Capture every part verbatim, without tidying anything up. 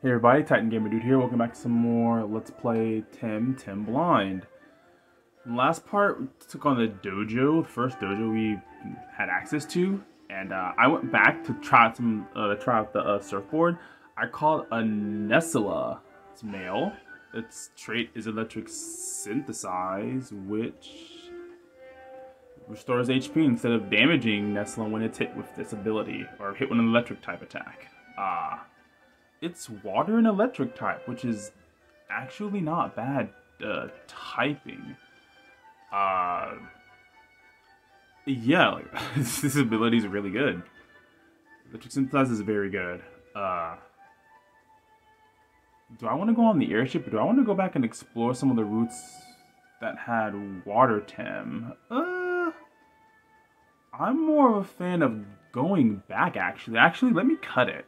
Hey everybody, Titan Gamer Dude here. Welcome back to some more Let's Play Temtem Blind. The last part, we took on the dojo, the first dojo we had access to, and uh, I went back to try out some, uh, to try out the uh, surfboard. I caught a Nessla. It's male. Its trait is Electric Synthesize, which restores H P instead of damaging Nessla when it's hit with this ability or hit with an electric type attack. Ah. Uh, It's water and electric type, which is actually not bad uh, typing. Uh, yeah, like, this ability is really good. Electric Synthesize is very good. Uh, do I want to go on the airship, or do I want to go back and explore some of the routes that had water Tem? Uh, I'm more of a fan of going back, actually. Actually, let me cut it.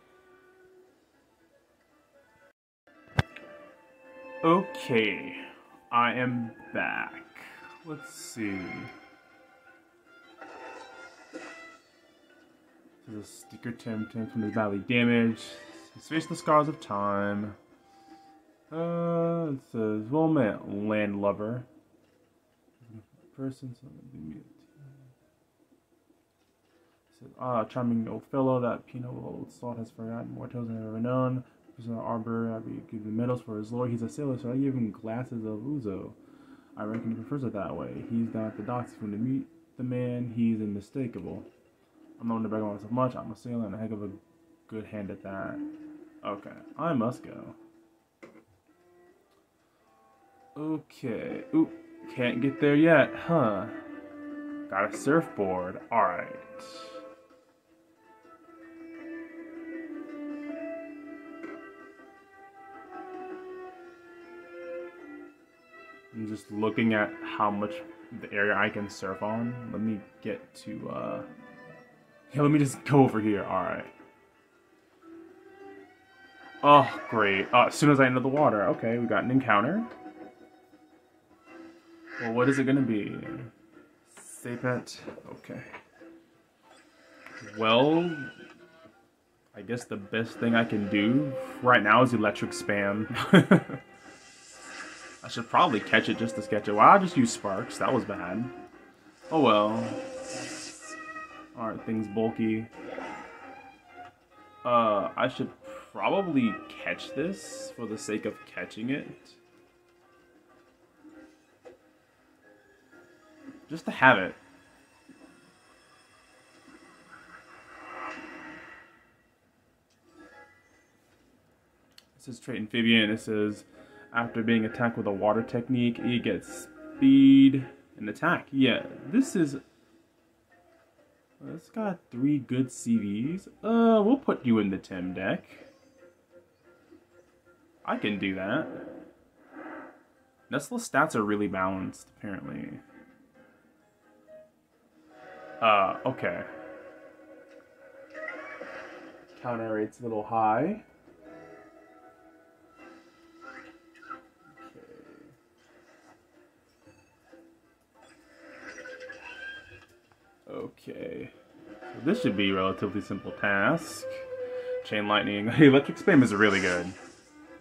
Okay, I am back. Let's see. There's a sticker Temtem from the badly damaged. It's faced the scars of time. Uh, it says, well, man, land lover. Person, something. It says, ah, charming old fellow, that peanut old salt has forgotten more tales than I've ever known. An arbor, I give him medals for his lore. He's a sailor, so I give him glasses of ouzo. I reckon he prefers it that way. He's down at the docks. When to meet the man, he's unmistakable. I'm not going to brag on myself much. I'm a sailor and a heck of a good hand at that. Okay, I must go. Okay. Oop, can't get there yet, huh? Got a surfboard. Alright. I'm just looking at how much the area I can surf on. Let me get to, uh... yeah, let me just go over here. Alright. Oh, great. Uh, as soon as I enter the water. Okay, we got an encounter. Well, what is it gonna be? Saipat. Okay. Well, I guess the best thing I can do right now is electric spam. I should probably catch it just to sketch it. Well, I just used sparks. That was bad. Oh well. Aren't things bulky? Uh, I should probably catch this for the sake of catching it. Just to have it. This is trait Amphibian. It says, after being attacked with a water technique, he gets speed and attack. Yeah, this is... it's got three good C Vs. Uh, we'll put you in the Tem deck. I can do that. Nestle's stats are really balanced, apparently. Uh, okay. Counter rate's a little high. Okay, so this should be a relatively simple task. Chain Lightning. Electric Spam is really good.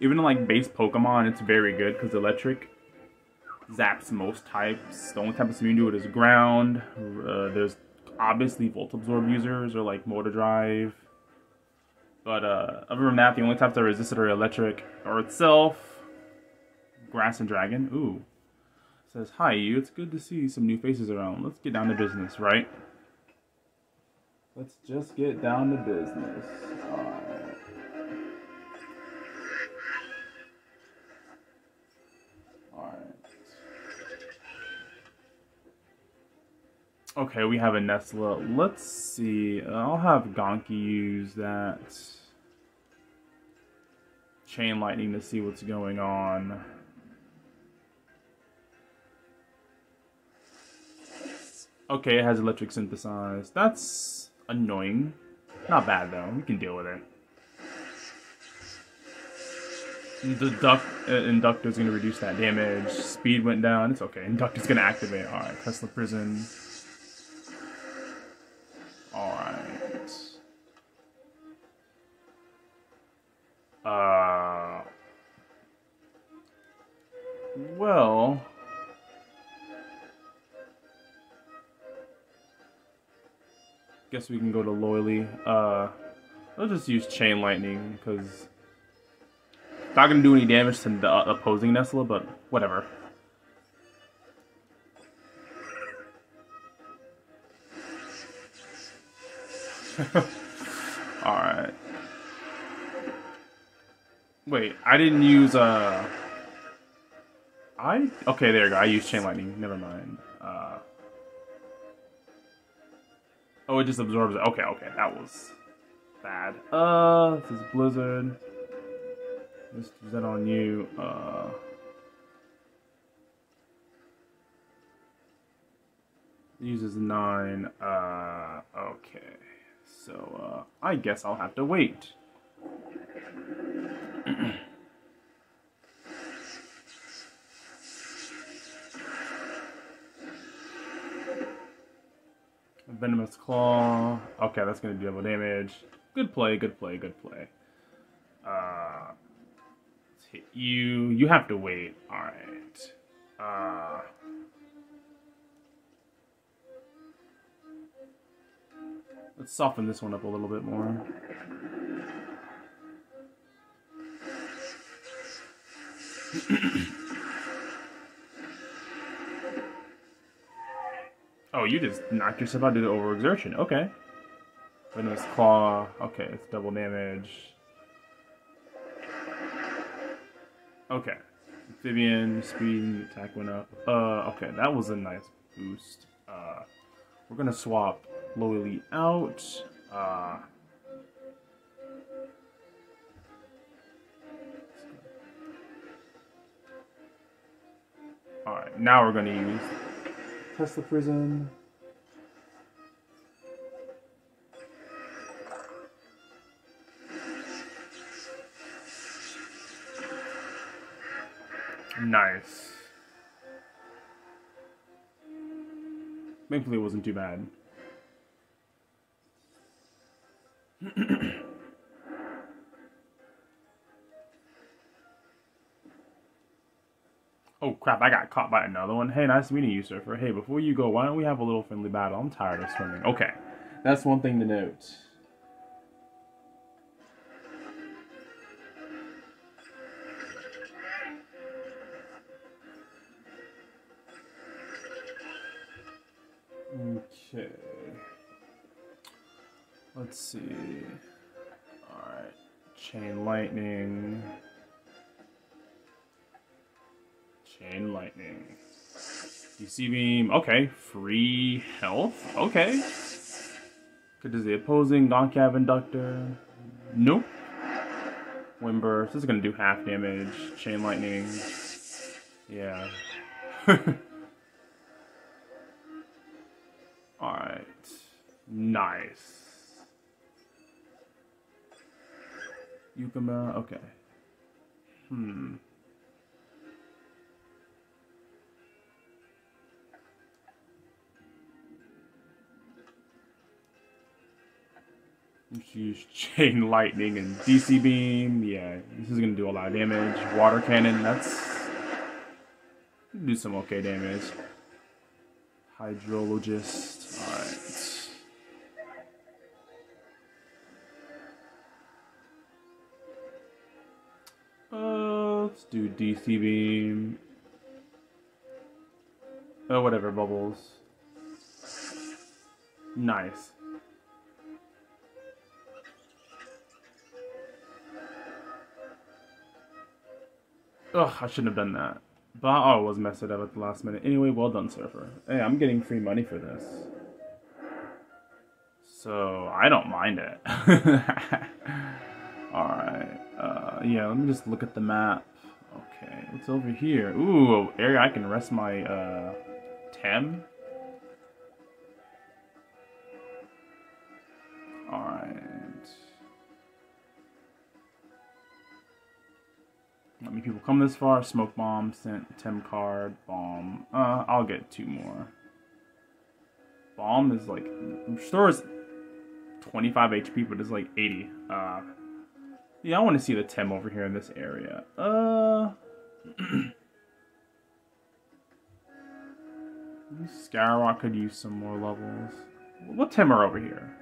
Even in, like, base Pokemon, it's very good, because Electric zaps most types. The only type it's immune to it is Ground. Uh, there's obviously Volt Absorb users, or, like, Motor Drive. But, uh, other than that, the only types that resist it are Electric or itself. Grass and Dragon. Ooh. Says, hi you, it's good to see some new faces around. Let's get down to business, right? Let's just get down to business. Alright. Alright. Okay, we have a Nessla. Let's see. I'll have Gonki use that Chain Lightning to see what's going on. Okay, it has Electric Synthesize. That's annoying. Not bad, though. We can deal with it. The duct, uh, Inductor's going to reduce that damage. Speed went down. It's okay. Inductor's going to activate. Alright, Tesla Prison. Alright. Uh... well. Guess we can go to Loily. Uh, I'll just use Chain Lightning, because it's not going to do any damage to the uh, opposing Nessla, but whatever. Alright. Wait, I didn't use, uh... I... Okay, there you go. I used Chain Lightning. Never mind. Uh... Oh, it just absorbs it. Okay, okay. That was bad. Uh, this is Blizzard. Let's do that on you. Uh... Uses nine. Uh, okay. So, uh, I guess I'll have to wait. Venomous Claw. Okay, that's going to do double damage. Good play, good play, good play. Uh, let's hit you. You have to wait. Alright. Uh... Let's soften this one up a little bit more. Oh, you just knocked yourself out due to overexertion. Okay. Venomous Claw. Okay, it's double damage. Okay. Amphibian, speed, attack went up. Uh, okay, that was a nice boost. Uh, we're gonna swap Loily out. Uh, Alright, now we're going to use Tesla Prison. Nice. Thankfully, it wasn't too bad. Oh crap, I got caught by another one. Hey, nice meeting you, Surfer. Hey, before you go, why don't we have a little friendly battle? I'm tired of swimming. Okay, that's one thing to note. Okay. Let's see. Alright. Chain Lightning. Chain Lightning. D C Beam. Okay. Free health. Okay. Good to the opposing Donkav Inductor. Nope. Wimber. This is going to do half damage. Chain Lightning. Yeah. Alright. Nice. Ukama, okay. Hmm. Let's use Chain Lightning and D C Beam. Yeah, this is gonna do a lot of damage. Water Cannon, that's do some okay damage. Hydrologist. Alright. Uh, let's do D C Beam. Oh, whatever, Bubbles. Nice. Ugh, I shouldn't have done that. But I was messed up at the last minute. Anyway, well done, Surfer. Hey, I'm getting free money for this. So, I don't mind it. Alright. Uh, yeah, let me just look at the map. Okay, what's over here? Ooh, area I can rest my, uh, Tem. Alright. Not many people come this far. Smoke Bomb, sent Tem card, Bomb. Uh, I'll get two more. Bomb is like, I'm sure it's twenty-five H P, but it's like eighty. Uh... Yeah, I want to see the Tem over here in this area. Uh, Skyrock could use some more levels. We'll Timmer over here.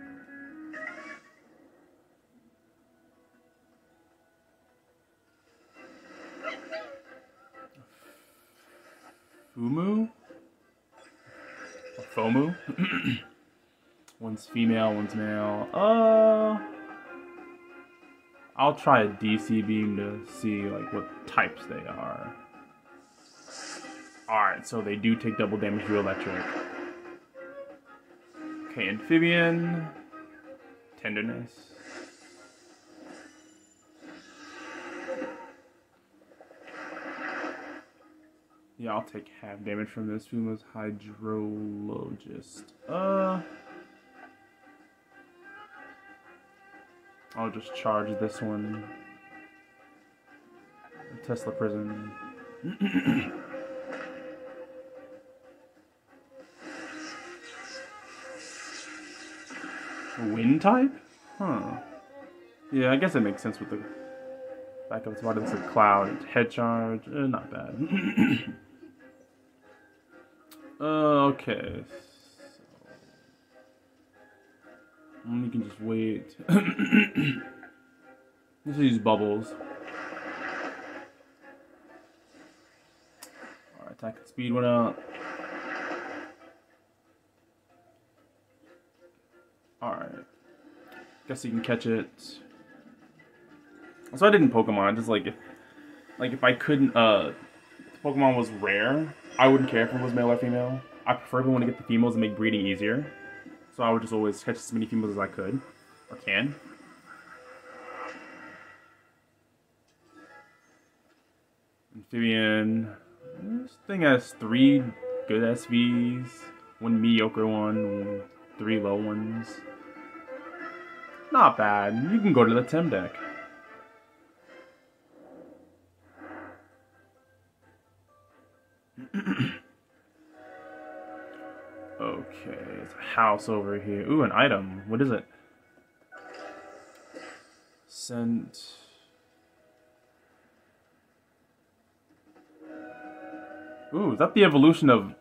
F O M U? F O M U? One's female, one's male. Uh, I'll try a D C beam to see like what types they are. Alright, so they do take double damage to electric. Okay, Amphibian. Tenderness. Yeah, I'll take half damage from this. Fuma's Hydrologist. Uh, I'll just charge this one. Tesla Prison. Wind type? Huh. Yeah, I guess it makes sense with the back of its body. It's a cloud. Head charge. Eh, not bad. uh, okay. So, you can just wait. Let's use bubbles. Alright, attack and speed went out. Alright. Guess you can catch it. So I didn't Pokemon, I just like if like if I couldn't uh if Pokemon was rare, I wouldn't care if it was male or female. I preferably want to get the females and make breeding easier. So I would just always catch as many females as I could. Or can. Amphibian. This thing has three good S Vs, one mediocre one, three low ones. Not bad. You can go to the Tem deck. Okay, it's a house over here. Ooh, an item. What is it? Scent. Ooh, is that the evolution of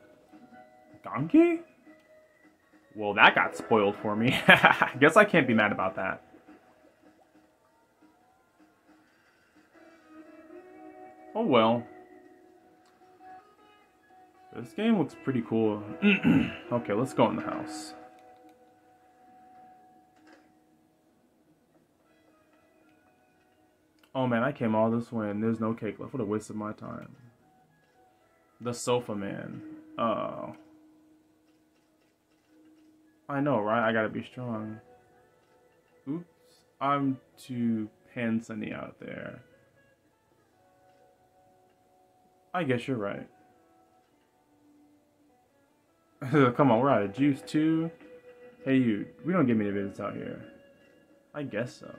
Gonki? Well, that got spoiled for me. I guess I can't be mad about that. Oh well. This game looks pretty cool. Okay, let's go in the house. Oh man, I came all this way and there's no cake left. What a waste of my time. The sofa man. Oh. I know, right? I gotta be strong. Oops. I'm too pansy out there. I guess you're right. Come on, we're out of juice too. Hey you, we don't give me the business out here. I guess so.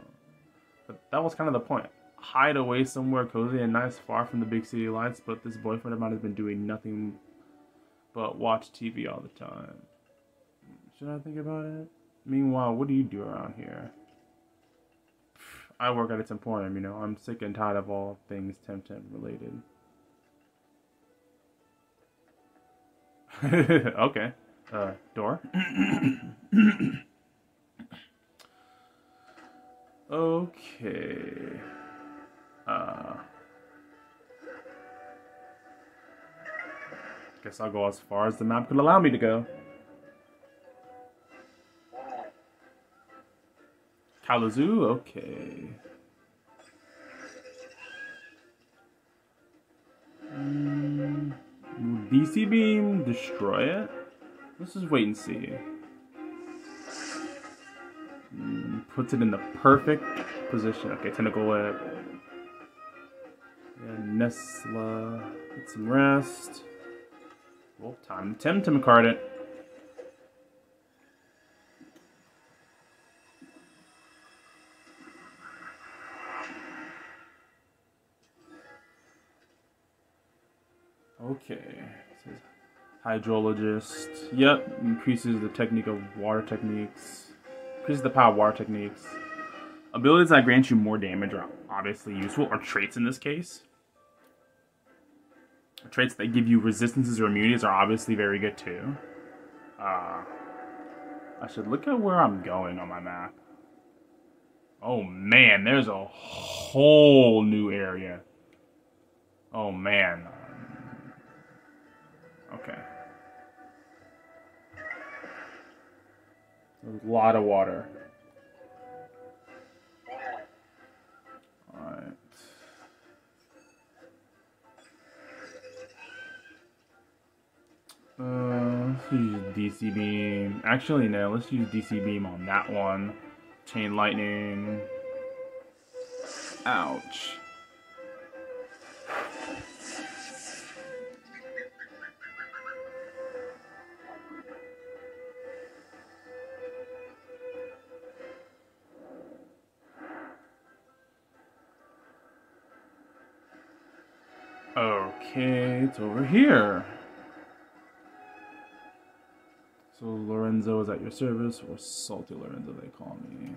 But that was kind of the point. Hide away somewhere cozy and nice far from the big city lights, but this boyfriend of mine has been doing nothing but watch T V all the time. Should I think about it? Meanwhile, what do you do around here? I work at a Temporium, you know. I'm sick and tired of all things Temtem related. Okay. Uh, door. Okay. Uh. Guess I'll go as far as the map could allow me to go. Kalazu, okay. Mm, D C beam, destroy it. Let's just wait and see. Mm, puts it in the perfect position. Okay, tentacle whip. Yeah, Nessla, get some rest. Well, time to Temtem card it. Okay, so Hydrologist. Yep, increases the technique of water techniques. Increases the power of water techniques. Abilities that grant you more damage are obviously useful, or traits in this case. Traits that give you resistances or immunities are obviously very good too. Uh, I should look at where I'm going on my map. Oh man, there's a whole new area. Oh man. Okay. There's a lot of water. Alright. Uh, let's use D C Beam. Actually, no, let's use D C Beam on that one. Chain Lightning. Ouch. Okay, it's over here. So Lorenzo is at your service, or Salty Lorenzo they call me.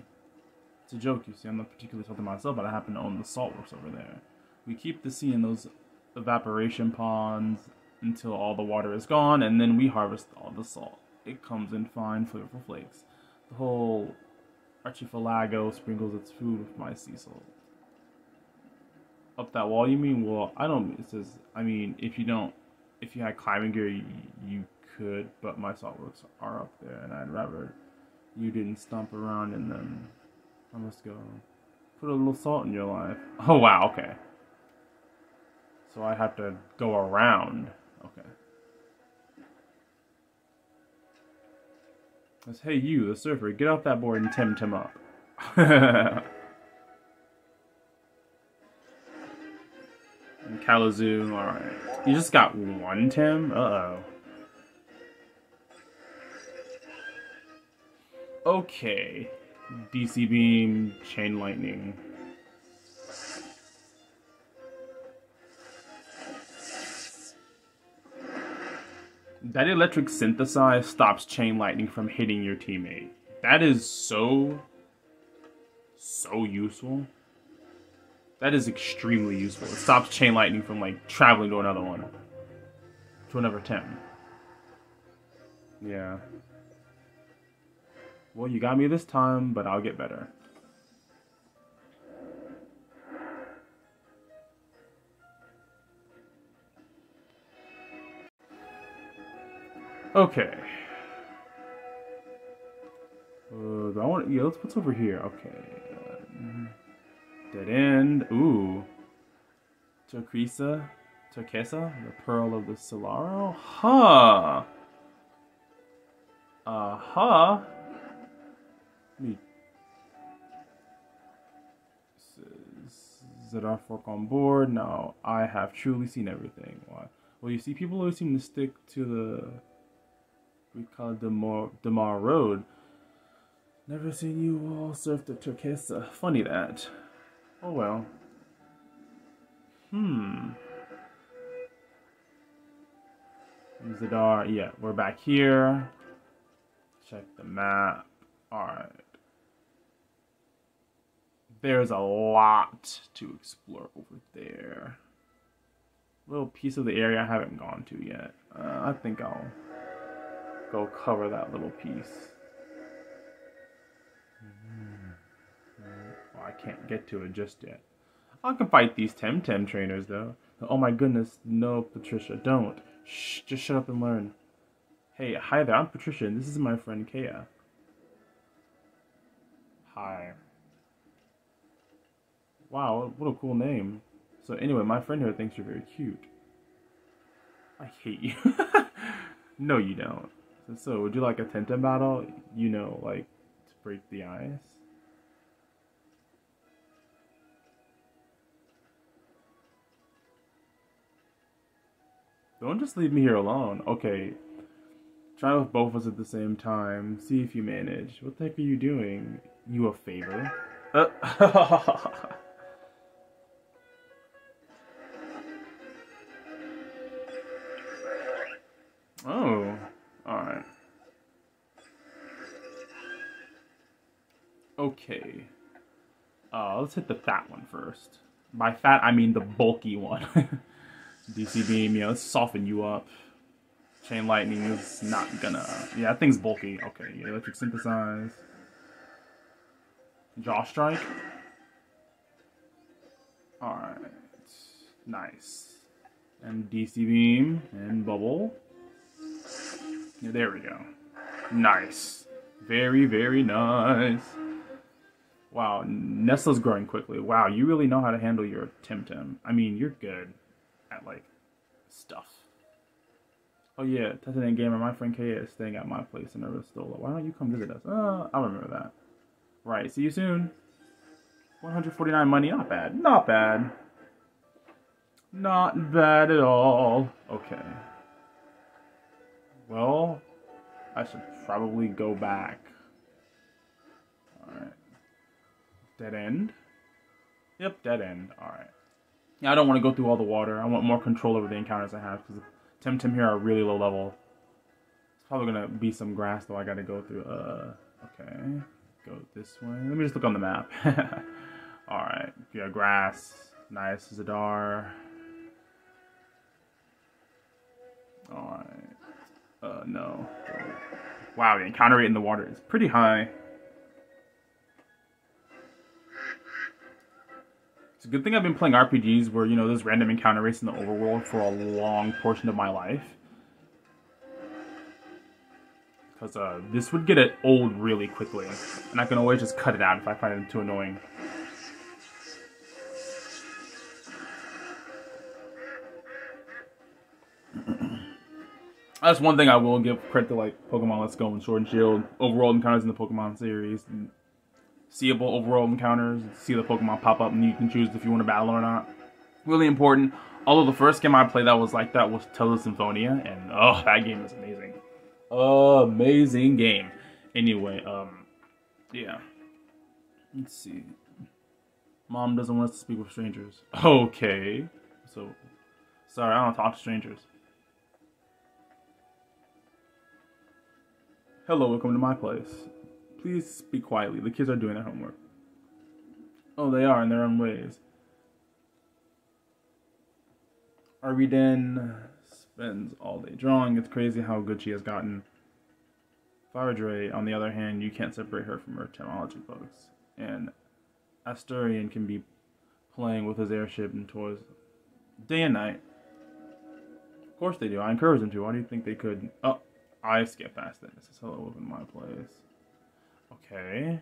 It's a joke, you see, I'm not particularly salty myself, but I happen to own the saltworks over there. We keep the sea in those evaporation ponds until all the water is gone, and then we harvest all the salt. It comes in fine, flavorful flakes. The whole archipelago sprinkles its food with my sea salt. Up that wall, you mean? Well, I don't, it says, I mean, if you don't, if you had climbing gear, you, you could, but my saltworks are up there, and I'd rather you didn't stomp around in them. I must go. Put a little salt in your life. Oh, wow, okay. So I have to go around. Okay. Let's, hey, you, the surfer, get off that board and Temtem up. Kalazu, alright. You just got one Tim? Uh-oh. Okay. D C Beam, Chain Lightning. That Electric Synthesize stops Chain Lightning from hitting your teammate. That is so... so useful. That is extremely useful. It stops Chain Lightning from, like, traveling to another one. To another Temtem. Yeah. Well, you got me this time, but I'll get better. Okay. Uh, do I want to... Yeah, let's... What's over here? Okay. Uh, Dead end. Ooh. Turquesa. Turquesa, the Pearl of the Salara. Huh. Uh huh. Me. Zadar fork on board. Now I have truly seen everything. Why? Well, you see, people always seem to stick to the Barcal de Mar road. Never seen you all surf the Turquesa. Funny that. Oh well. Hmm. Zadar, yeah, we're back here. Check the map. Alright. There's a lot to explore over there. Little piece of the area I haven't gone to yet. Uh, I think I'll go cover that little piece. I can't get to it just yet. I can fight these Temtem trainers, though. Oh my goodness, no, Patricia, don't. Shh, just shut up and learn. Hey, hi there, I'm Patricia, and this is my friend Kea. Hi. Wow, what a cool name. So anyway, my friend here thinks you're very cute. I hate you. No, you don't. So, so, would you like a Temtem battle? You know, like, to break the ice? Don't just leave me here alone. Okay. Try with both of us at the same time. See if you manage. What the heck are you doing? You a favor? Uh oh. Alright. Okay. Uh, let's hit the fat one first. By fat, I mean the bulky one. D C beam, yeah, let's soften you up. Chain lightning is not gonna... Yeah, that thing's bulky. Okay, yeah, electric synthesize. Jaw strike. Alright. Nice. And D C beam, and bubble. Yeah, there we go. Nice. Very, very nice. Wow, Nessla's growing quickly. Wow, you really know how to handle your Temtem. I mean, you're good at, like, stuff. Oh yeah, testing in gamer, my friend Kea is staying at my place in Rustola. Why don't you come visit us? Uh, I'll remember that. Right, see you soon. one hundred forty-nine money, not bad. Not bad. Not bad at all. Okay. Well, I should probably go back. Alright. Dead end? Yep, dead end. Alright. Yeah, I don't want to go through all the water. I want more control over the encounters I have, because Temtem here are really low level. It's probably gonna be some grass though I gotta go through. Uh, okay. Go this way. Let me just look on the map. Alright. Yeah, grass. Nice. Zadar. Alright. Uh, no. Wow, the encounter rate in the water is pretty high. It's a good thing I've been playing R P Gs where, you know, there's random encounter rates in the overworld for a long portion of my life. Because uh, this would get it old really quickly. And I can always just cut it out if I find it too annoying. That's one thing I will give credit to, like, Pokemon Let's Go and Sword and Shield. Overworld encounters in the Pokemon series. Seeable overworld encounters. See the Pokemon pop up and you can choose if you want to battle or not. Really important. Although the first game I played that was like that was Tales of Symphonia. And, oh, that game is amazing. Amazing game. Anyway, um, yeah. Let's see. Mom doesn't want us to speak with strangers. Okay. So, sorry, I don't talk to strangers. Hello, welcome to my place. Please speak quietly. The kids are doing their homework. Oh, they are in their own ways. Ariden spends all day drawing. It's crazy how good she has gotten. Faradre, on the other hand, you can't separate her from her technology books. And Asturian can be playing with his airship and toys day and night. Of course they do. I encourage them to. Why do you think they could? Oh. I skip past that. This is hello up in my place. Okay.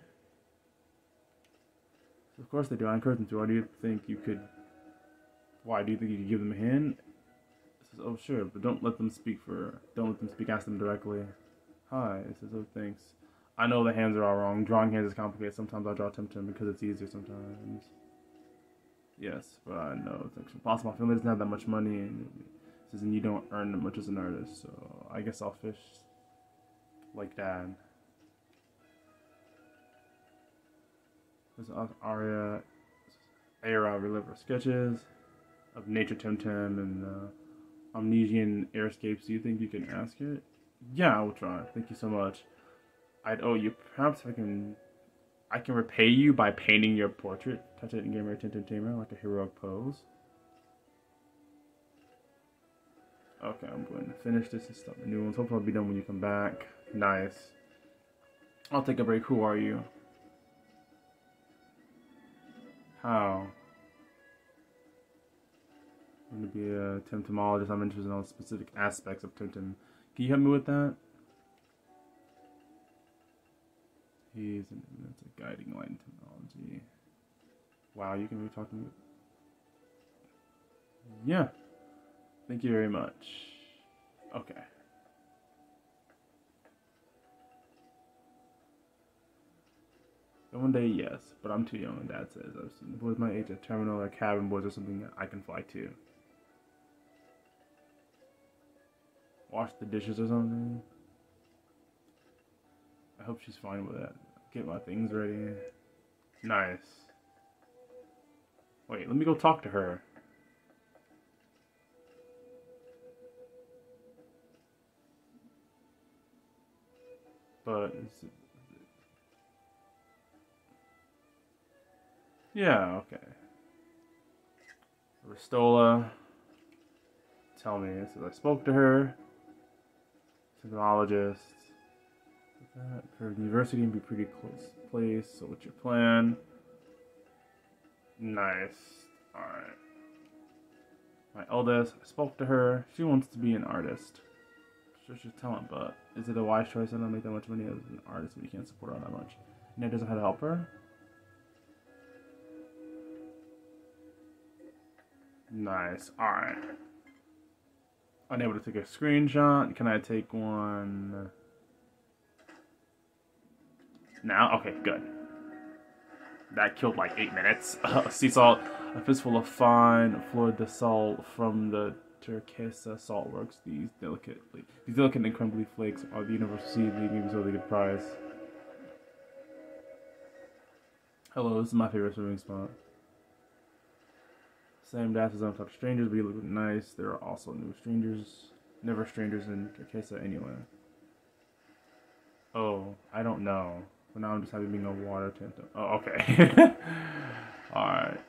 Of course they do. I encourage them to. Why do you think you could... Why do you think you could give them a hint? This is, oh, sure, but don't let them speak for... Don't let them speak. Ask them directly. Hi. This is, oh, thanks. I know the hands are all wrong. Drawing hands is complicated. Sometimes I draw Temtem because it's easier sometimes. Yes, but I know it's impossible. My family doesn't have that much money and... and you don't earn much as an artist, so I guess I'll fish like dad. There's Aria, Aria River sketches of nature Temtem and uh, Amnesian airscapes. Do you think you can ask it? Yeah, I will try. Thank you so much. I'd owe you. Perhaps I can, I can repay you by painting your portrait. Touch it in Gamer Temtem Tamer like a heroic pose. Okay, I'm going to finish this and stop the new ones. Hopefully I'll be done when you come back. Nice. I'll take a break. Who are you? How? I'm going to be a Temtemologist. I'm interested in all specific aspects of Temtem. Can you help me with that? He's an, that's a guiding light in technology. Wow, you can be talking with... Yeah. Thank you very much. Okay. And one day, yes, but I'm too young, and Dad says. I've seen boys my age at terminal or cabin boys or something that I can fly to. Wash the dishes or something. I hope she's fine with that. Get my things ready. Nice. Wait, let me go talk to her. But is it, is it... Yeah, okay. Ristola. tell me. It says I spoke to her, psychologist. For university and be pretty close place. So what's your plan? Nice. All right. My eldest, I spoke to her. She wants to be an artist. Sure, she's talent, but is it a wise choice? I don't make that much money as an artist when you can't support her that much. And it doesn't have to help her. Nice. All right. Unable to take a screenshot. Can I take one now? Okay, good. That killed like eight minutes. Uh, sea salt, a fistful of fine fleur de sal from the Turquesa salt works. These delicately, these delicate and crumbly flakes are the universal seed, leaving me so they could prize. Hello, this is my favorite swimming spot. Same dash as untucked strangers, but you look nice. There are also new strangers, never strangers in Kakesa anywhere. Oh, I don't know. For now, I'm just happy being a water Temtem. Oh, okay. All right.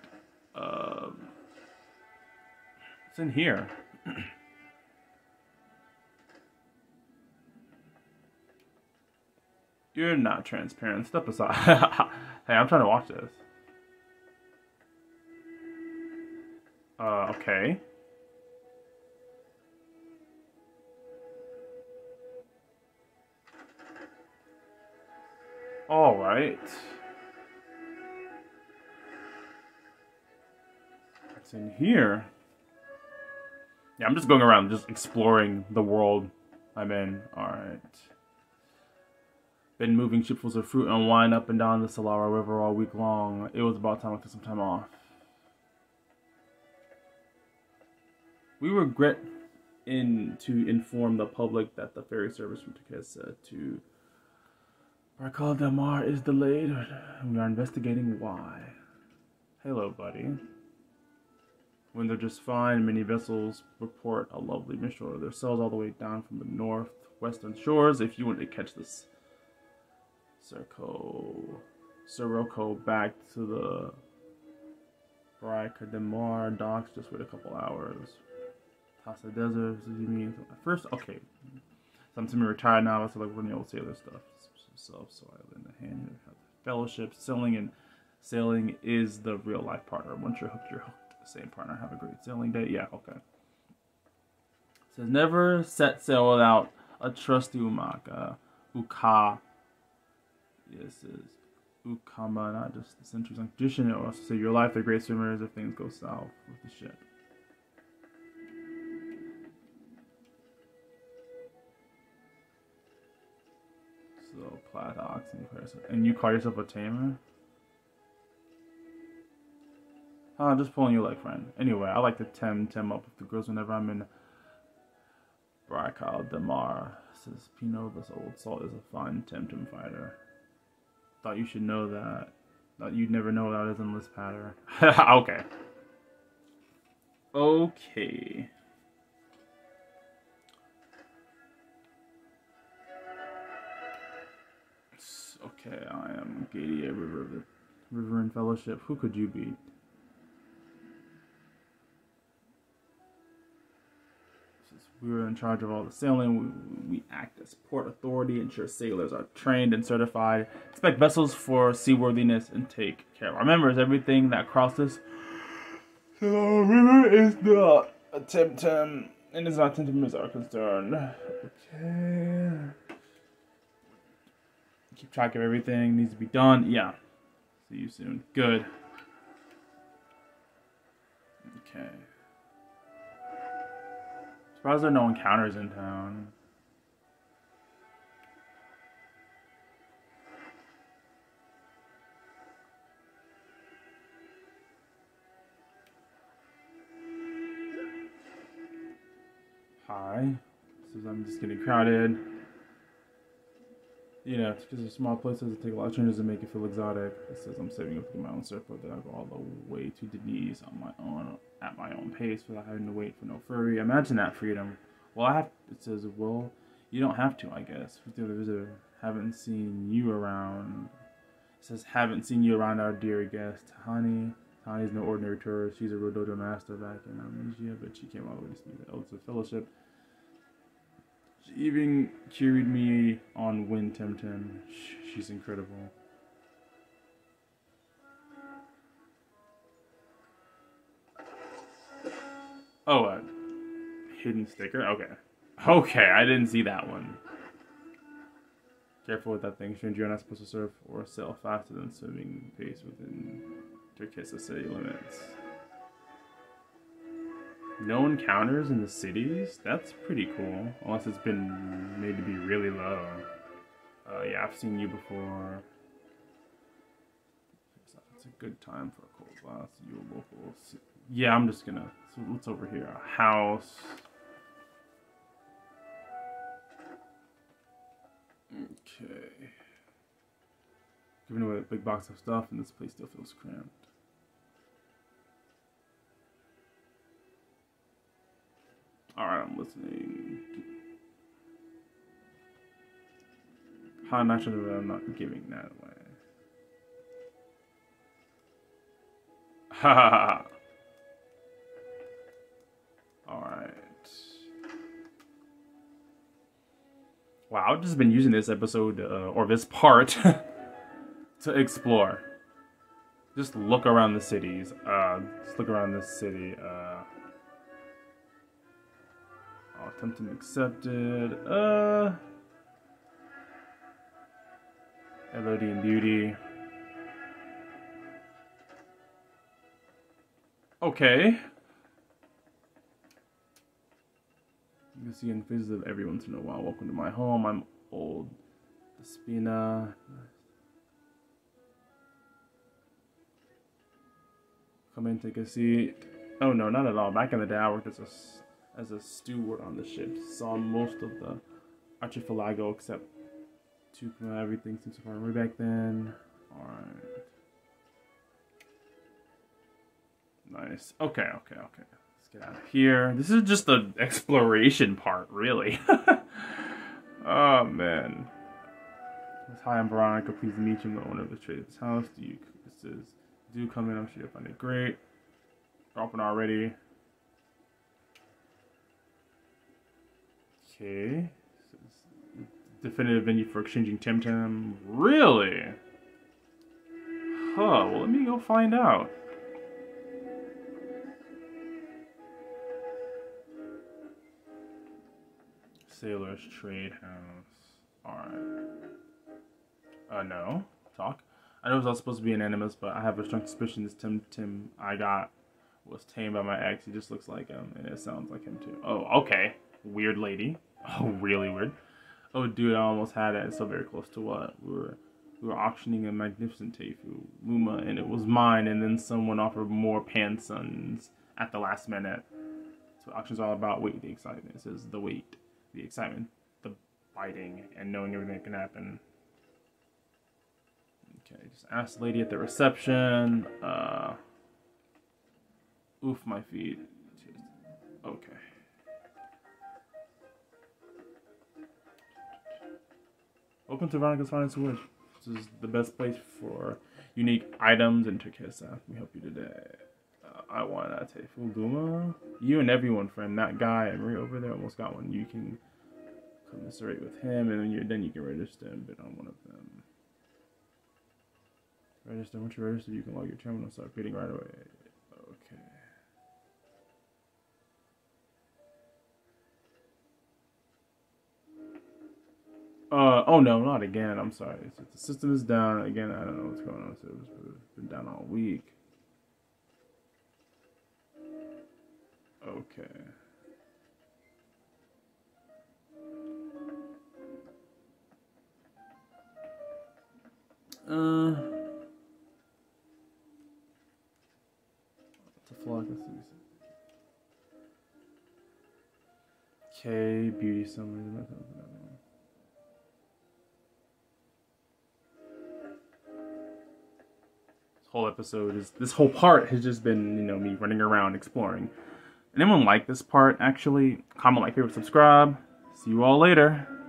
Um, it's in here. You're not transparent. Step aside. Hey, I'm trying to watch this. Uh, okay. All right. It's in here. Yeah, I'm just going around, just exploring the world I'm in. All right. Been moving shipfuls of fruit and wine up and down the Salara River all week long. It was about time I took some time off. We regret in to inform the public that the ferry service from Turquesa to Barcal de Mar is delayed. We are investigating why. Hello, buddy. When they're just fine, many vessels report a lovely mistral. Their sails all the way down from the northwestern shores. If you want to catch this Serco, Serroco back to the Barcal de Mar docks, just wait a couple hours. Pasta desert, you mean? First, okay. So I'm semi retired now, so like running old sailor stuff. So, so I lend a hand and have the fellowship. Sailing and sailing is the real life partner. Once you're hooked, you're hooked. Same partner. Have a great sailing day. Yeah, okay. It says never set sail without a trusty umaka. Uka. Yes, it is Ukama, not just the centuries on tradition. It will also save your life. They're great swimmers if things go south with the ship. So, Platox, and you call yourself a tamer? Ah, just pulling your leg, friend. Anyway, I like to Temtem up with the girls whenever I'm in Barcal de Mar. Says Pino, this old salt is a fine Temtem fighter. Thought you should know that. Thought you'd never know that is unless patter. Okay. Okay. Okay, I am Gideon, River, River, River and Fellowship. Who could you be? Since we were in charge of all the sailing, we, we act as port authority, ensure sailors are trained and certified, inspect vessels for seaworthiness, and take care of our members. Everything that crosses the river is not a Temtem, and is not Temtem as our concern. Okay. Keep track of everything needs to be done. Yeah. See you soon. Good. Okay. Surprised there are no encounters in town. Hi. This is, I'm just getting crowded. You know, it's because of small places that take a lot of changes to make it feel exotic. It says I'm saving up for my own Serco, that I go all the way to Denise on my own, at my own pace, without having to wait for no furry. Imagine that freedom. Well, I have. It says, well, you don't have to, I guess. Who's the other visitor? Haven't seen you around. It says, haven't seen you around our dear guest, honey. Tani is no ordinary tourist. She's a Rododo master back in Amnesia, but she came all the way to see the Elders of Fellowship. She even cheered me on Win Temtem. She's incredible. Oh, a hidden sticker? Okay. Okay, I didn't see that one. Careful with that thing, Shinji. You're not supposed to surf or sail faster than swimming pace within Turquesa city limits. No encounters in the cities? That's pretty cool. Unless it's been made to be really low. Uh, yeah, I've seen you before. It's a good time for a cold glass. You a local city. Yeah, I'm just gonna. So what's over here? A house. Okay. Giving away a big box of stuff, and this place still feels cramped. Alright, I'm listening. How natural that I'm not giving that away. Ha ha ha! Alright. Wow, I've just been using this episode, uh, or this part, to explore. Just look around the cities. Uh, just look around this city. Uh, I'll attempt to accept it. Uh, Elodie and Beauty. Okay. You can see in faces of every once in a while. Welcome to my home. I'm old. The Spina. Come in, take a seat. Oh no, not at all. Back in the day, I worked as a, as a steward on the ship. Saw most of the archipelago except two. Everything seems to far away back then. Alright. Nice. Okay, okay, okay. Get out of here. This is just the exploration part, really. Oh, man. Hi, I'm Veronica. Please meet you. I'm the owner of the trade of this house. Do you, this is, do come in. I'm sure you'll find it great. Dropping already. Okay. Definitive venue for exchanging Temtem. Really? Huh. Well, let me go find out. Sailor's Trade House. Alright. Uh, no. Talk. I know it was all supposed to be anonymous, but I have a strong suspicion this Temtem I got was tamed by my ex. He just looks like him, and it sounds like him too. Oh, okay. Weird lady. Oh, really weird. Oh, dude, I almost had it. It's so very close to what? We were we were auctioning a magnificent Teifu Luma, and it was mine, and then someone offered more Pansons at the last minute. That's what auction's all about. Wait, the excitement. It says the wait. The excitement, the biting, and knowing everything that can happen. Okay, just ask the lady at the reception. Uh, oof, my feet. Okay. Welcome to Veronica's Finest Wood. This is the best place for unique items in Turquesa. We help you today. I want to take full Duma. You and everyone, friend. That guy, Emery over there, almost got one. You can commiserate with him, and then you then you can register and bid on one of them. Register. Once you register, you can log your terminal and start bidding right away. Okay. Uh oh no, not again. I'm sorry. So the system is down again. I don't know what's going on. So it's been down all week. Okay. Uh. It's a flock of season. Okay, beauty summary. This whole episode is. This whole part has just been, you know, me running around exploring. Anyone like this part, actually, comment, like, favorite, subscribe. See you all later.